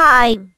time.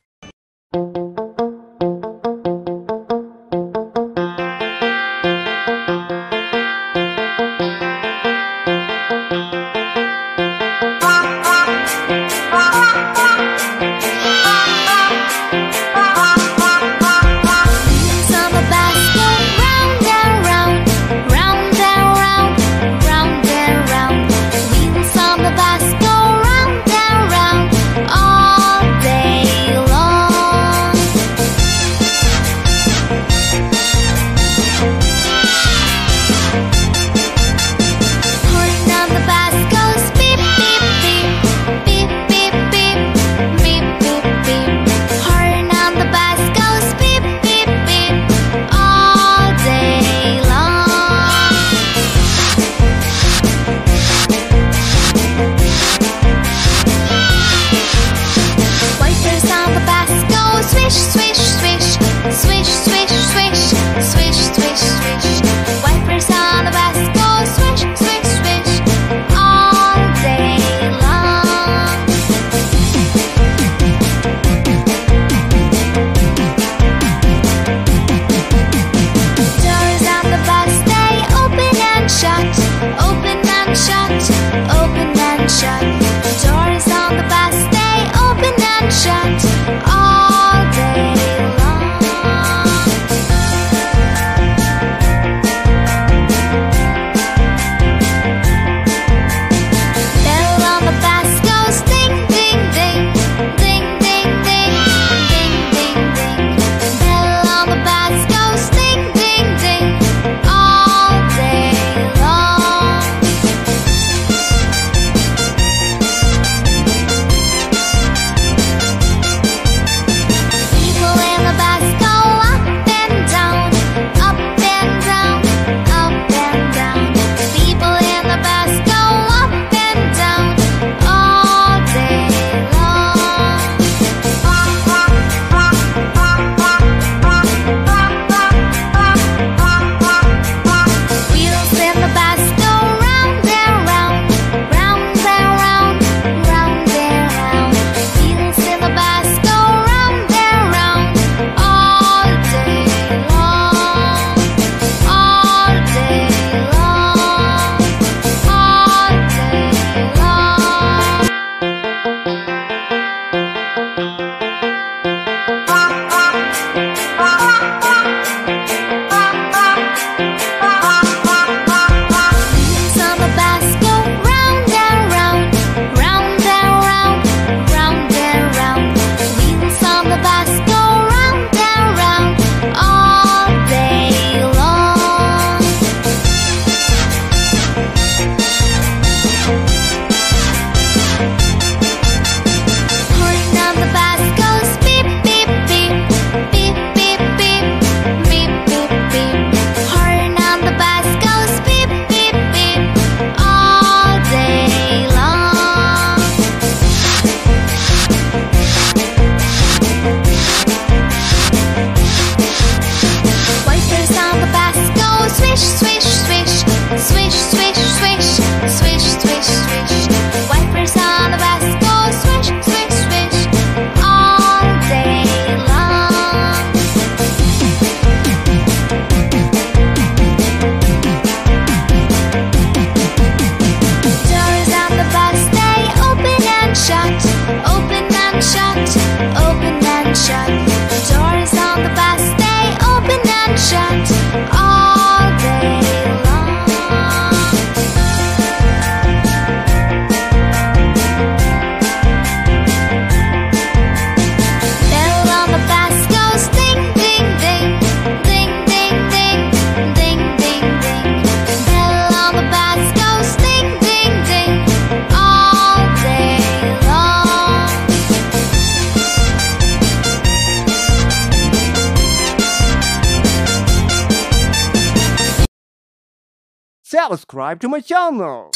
Subscribe to my channel.